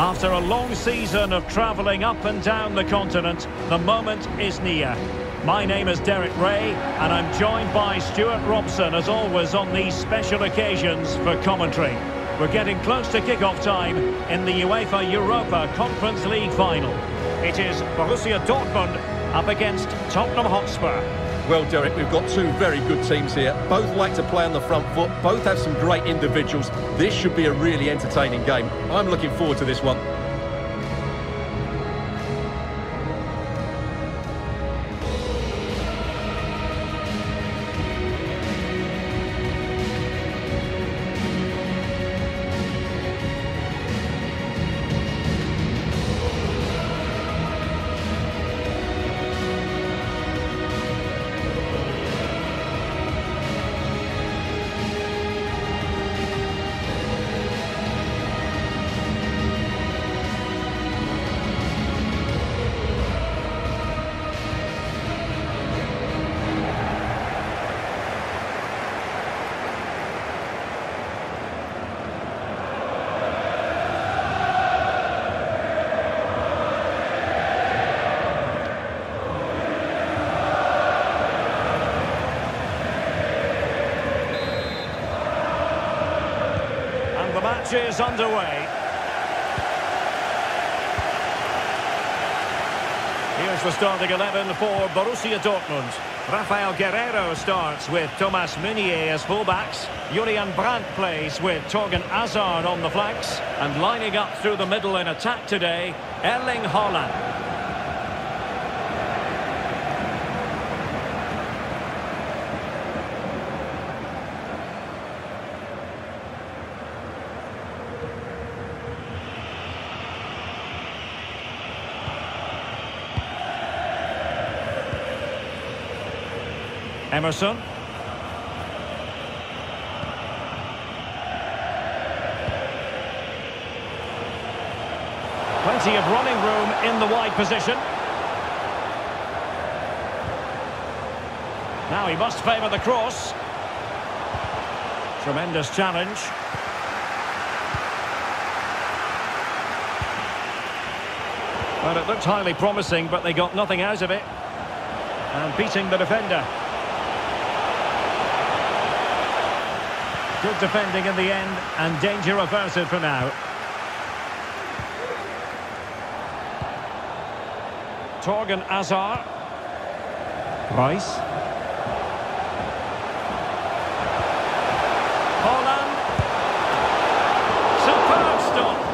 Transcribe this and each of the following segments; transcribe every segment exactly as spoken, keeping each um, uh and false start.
After a long season of travelling up and down the continent, the moment is near. My name is Derek Ray, and I'm joined by Stuart Robson, as always, on these special occasions for commentary. We're getting close to kick-off time in the UEFA Europa Conference League final. It is Borussia Dortmund up against Tottenham Hotspur. Well, Derek, we've got two very good teams here. Both like to play on the front foot. Both have some great individuals. This should be a really entertaining game. I'm looking forward to this one. The match is underway. Here's the starting eleven for Borussia Dortmund. Rafael Guerreiro starts with Thomas Meunier as fullbacks. Julian Brandt plays with Torgan Hazard on the flanks. And lining up through the middle in attack today, Erling Haaland. Emerson. Plenty of running room in the wide position. Now he must favour the cross. Tremendous challenge. Well, it looked highly promising, but they got nothing out of it. And beating the defender. Good defending in the end, and danger averted for now. Torgan Hazard. Rice. Haaland. Superb stop.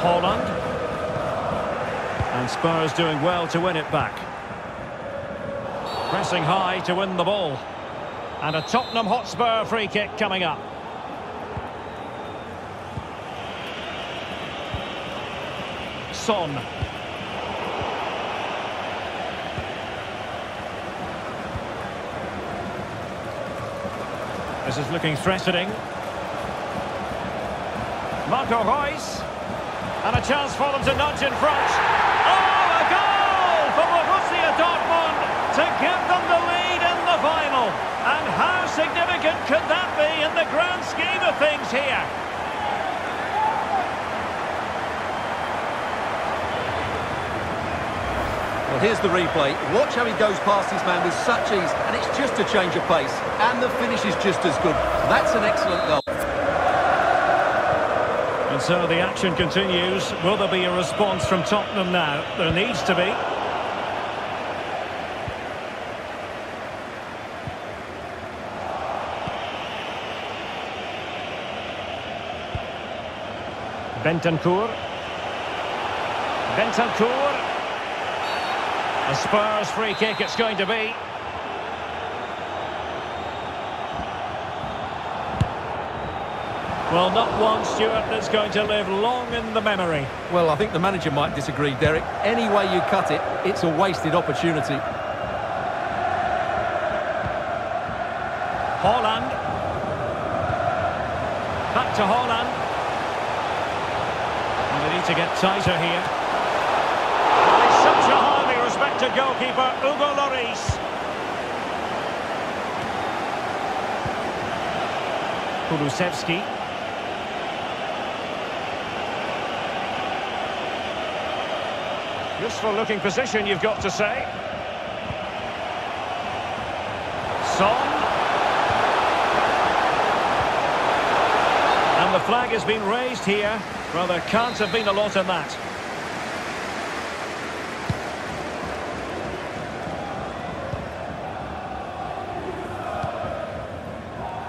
Haaland, and Spurs doing well to win it back. Pressing high to win the ball, and a Tottenham Hotspur free kick coming up. Son. This is looking threatening. Marco Reus. And a chance for them to nudge in front. Oh, a goal for Borussia Dortmund to give them the lead in the final. And how significant could that be in the grand scheme of things here? Well, here's the replay. Watch how he goes past his man with such ease. And it's just a change of pace. And the finish is just as good. That's an excellent goal. And so the action continues. Will there be a response from Tottenham now? There needs to be. Bentancur. Bentancur. A Spurs free kick it's going to be. Well, not one, Stuart, that's going to live long in the memory. Well, I think the manager might disagree, Derek. Any way you cut it, it's a wasted opportunity. Haaland. Back to Haaland. And they need to get tighter here. to goalkeeper Hugo Lloris. Kulusevski. Useful looking position, you've got to say. Son. And the flag has been raised here. Well, there can't have been a lot in that.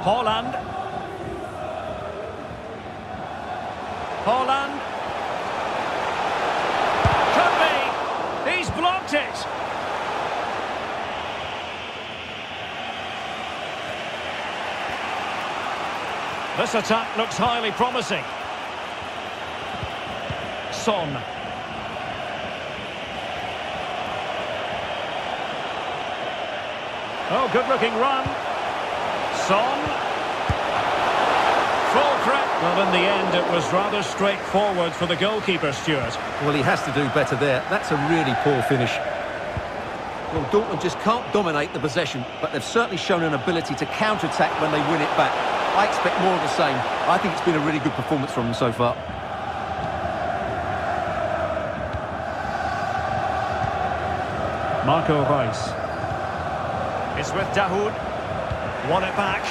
Haaland. Haaland. Could be. He's blocked it. This attack looks highly promising. Son. Oh, good-looking run. Son. Well, in the end, it was rather straightforward for the goalkeeper, Stuart. Well, he has to do better there. That's a really poor finish. Well, Dortmund just can't dominate the possession, but they've certainly shown an ability to counter-attack when they win it back. I expect more of the same. I think it's been a really good performance from them so far. Marco Reus. It's with Dahoud. Won it back.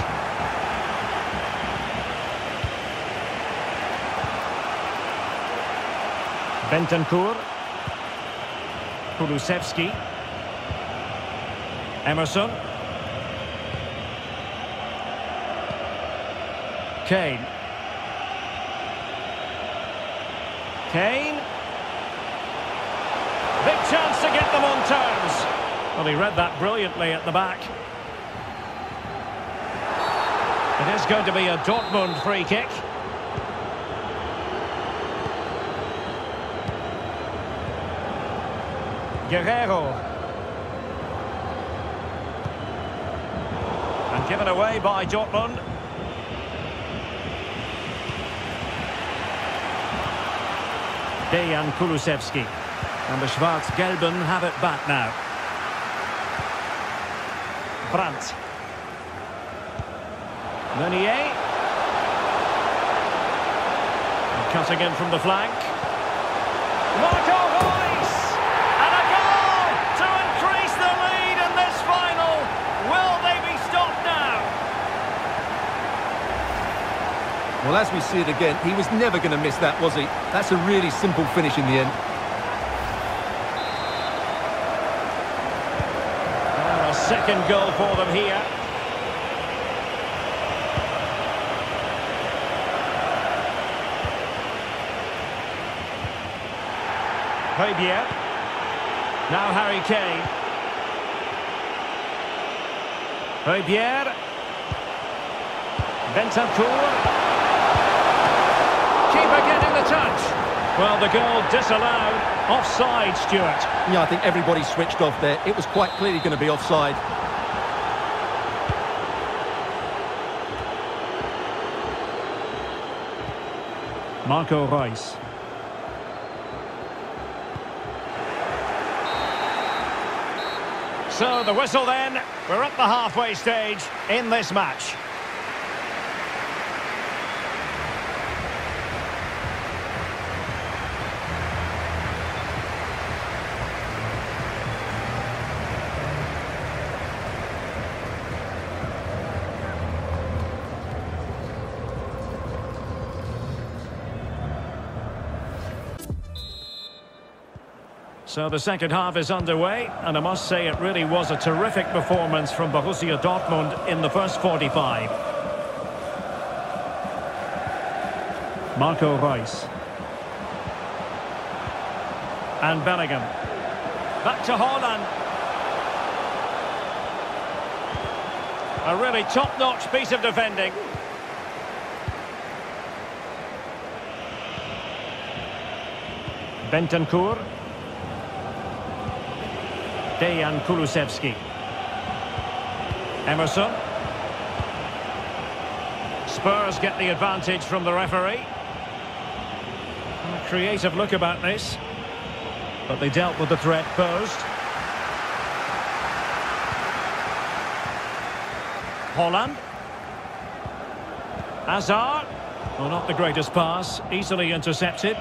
Bentancur, Kulusevski, Emerson, Kane, Kane, big chance to get them on terms. Well, he read that brilliantly at the back. It is going to be a Dortmund free kick. Guerreiro. And given away by Dortmund. Dejan Kulusevski. And the Schwarz-Gelben have it back now. Brandt. Meunier. Cutting in from the flank. Marco Reus! Well, as we see it again, he was never going to miss that, was he? That's a really simple finish in the end. And a second goal for them here. Højbjerg. Now Harry Kane. Højbjerg. Bentancur. Keeper getting the touch. Well, the goal disallowed. Offside, Stuart. Yeah, I think everybody switched off there. It was quite clearly going to be offside. Marco Reus. So, the whistle then. We're at the halfway stage in this match. So the second half is underway, and I must say it really was a terrific performance from Borussia Dortmund in the first forty-five. Marco Reus. And Bellingham. Back to Haaland. A really top-notch piece of defending. Bentancur. Dejan Kulusevski. Emerson. Spurs get the advantage from the referee. A creative look about this. But they dealt with the threat first. Holland. Hazard. Well, not the greatest pass. Easily intercepted.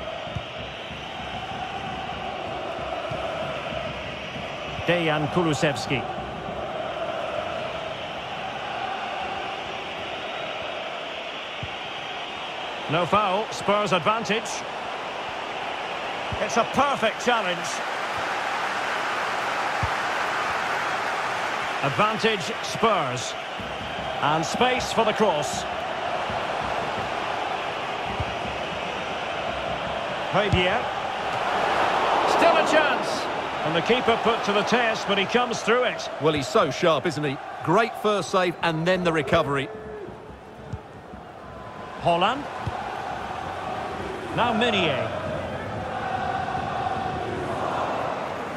Dejan Kulusevski. No foul. Spurs advantage. It's a perfect challenge. Advantage Spurs. And space for the cross. Javier. Still a chance. And the keeper put to the test, but he comes through it. Well, he's so sharp, isn't he? Great first save and then the recovery. Holland. Now Meunier.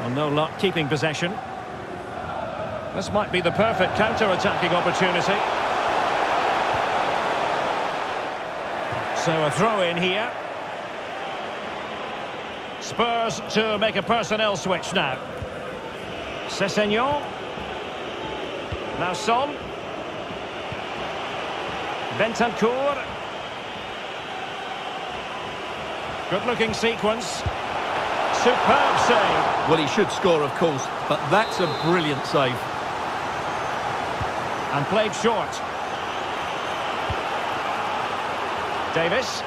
Well, no luck keeping possession. This might be the perfect counter-attacking opportunity. So a throw-in here. Spurs to make a personnel switch now. Sessegnon. Now Son. Bentancur. Good-looking sequence. Superb save. Well, he should score, of course, but that's a brilliant save. And played short. Davis.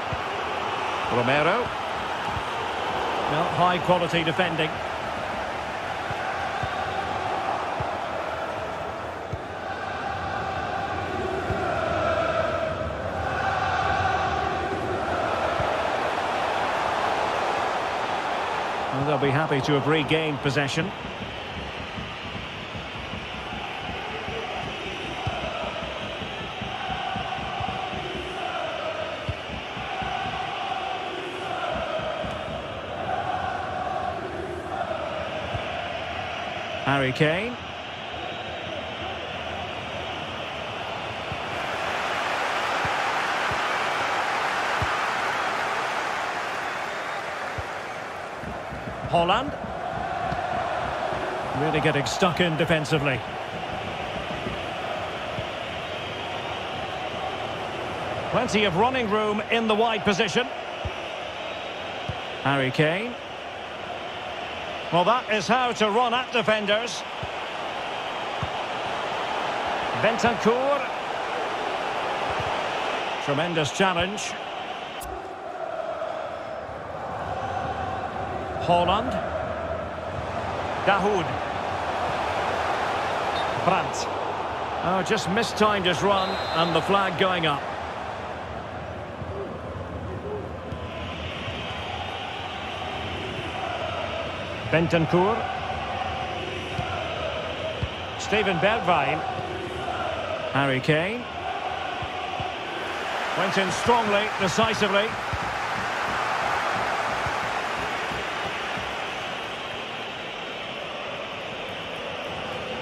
Romero. No, high-quality defending. And they'll be happy to have regained possession. Harry Kane. Holland. Really getting stuck in defensively. Plenty of running room in the wide position. Harry Kane. Well, that is how to run at defenders. Bentancur. Tremendous challenge. Holland. Dahoud. Brandt. Oh, just mistimed his run, and the flag going up. Bentancur. Steven Bergwijn. Harry Kane. Went in strongly, decisively.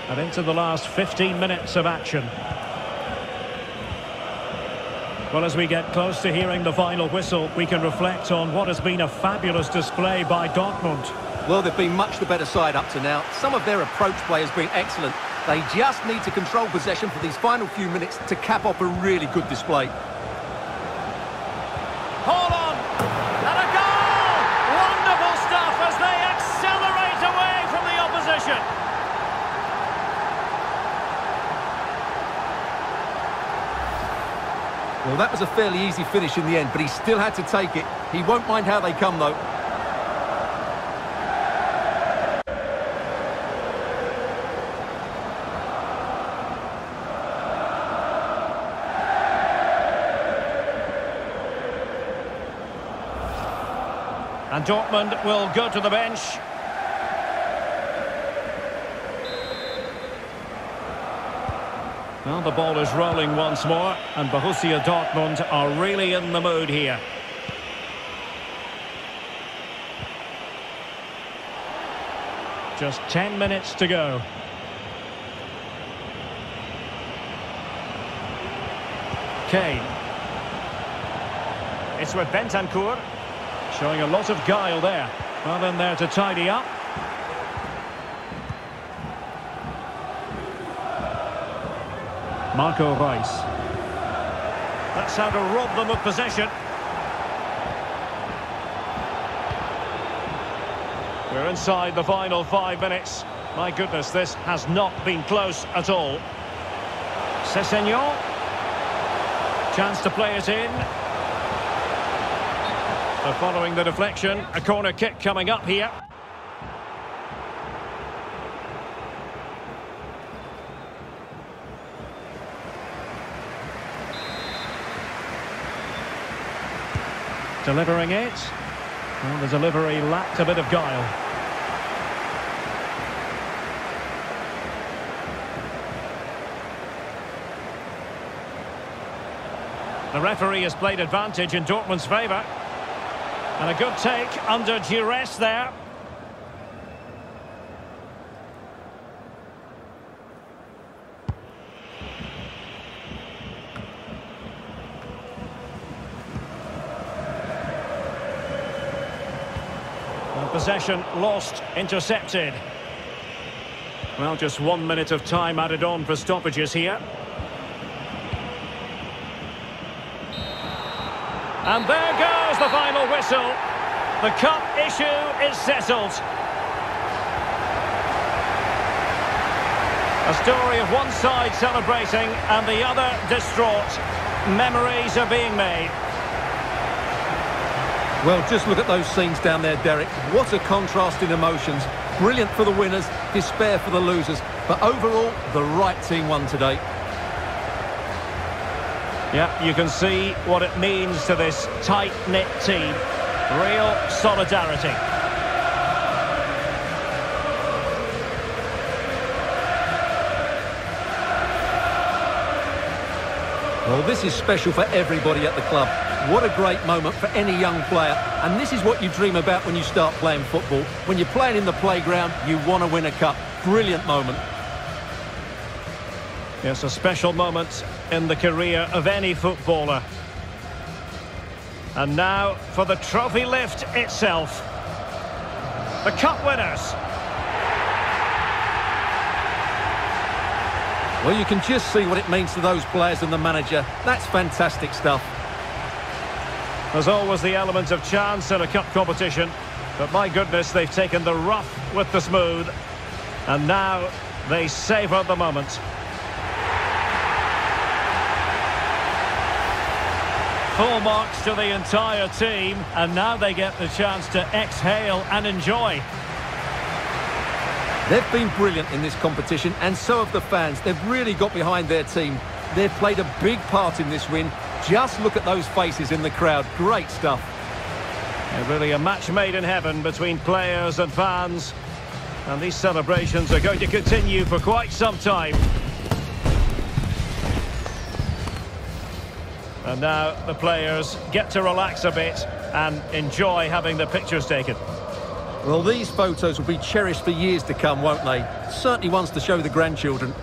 And into the last fifteen minutes of action. Well, as we get close to hearing the final whistle, we can reflect on what has been a fabulous display by Dortmund. Well, they've been much the better side up to now. Some of their approach play has been excellent. They just need to control possession for these final few minutes to cap off a really good display. Holland! And a goal! Wonderful stuff as they accelerate away from the opposition. Well, that was a fairly easy finish in the end, but he still had to take it. He won't mind how they come, though. And Dortmund will go to the bench. Well, the ball is rolling once more, and Borussia Dortmund are really in the mood here. Just ten minutes to go. Kane. It's with Bentancur. Showing a lot of guile there. Well, then there to tidy up. Marco Reus. That's how to rob them of possession. We're inside the final five minutes. My goodness, this has not been close at all. Sessegnon. Chance to play it in. But following the deflection, a corner kick coming up here. Delivering it. Well, the delivery lacked a bit of guile. The referee has played advantage in Dortmund's favour. And a good take under duress there. And possession lost, intercepted. Well, just one minute of time added on for stoppages here. And there goes the final whistle. The cup issue is settled. A story of one side celebrating and the other distraught. Memories are being made. Well, just look at those scenes down there, Derek. What a contrast in emotions. Brilliant for the winners, despair for the losers. But overall, the right team won today. Yeah, you can see what it means to this tight-knit team. Real solidarity. Well, this is special for everybody at the club. What a great moment for any young player. And this is what you dream about when you start playing football. When you're playing in the playground, you want to win a cup. Brilliant moment. Yes, a special moment in the career of any footballer. And now for the trophy lift itself. The cup winners. Well, you can just see what it means to those players and the manager. That's fantastic stuff. There's always the element of chance in a cup competition. But my goodness, they've taken the rough with the smooth. And now they savour the moment. Full marks to the entire team, and now they get the chance to exhale and enjoy. They've been brilliant in this competition, and so have the fans. They've really got behind their team. They've played a big part in this win. Just look at those faces in the crowd. Great stuff. And really a match made in heaven between players and fans. And these celebrations are going to continue for quite some time. And now the players get to relax a bit and enjoy having their pictures taken. Well, these photos will be cherished for years to come, won't they? Certainly ones to show the grandchildren.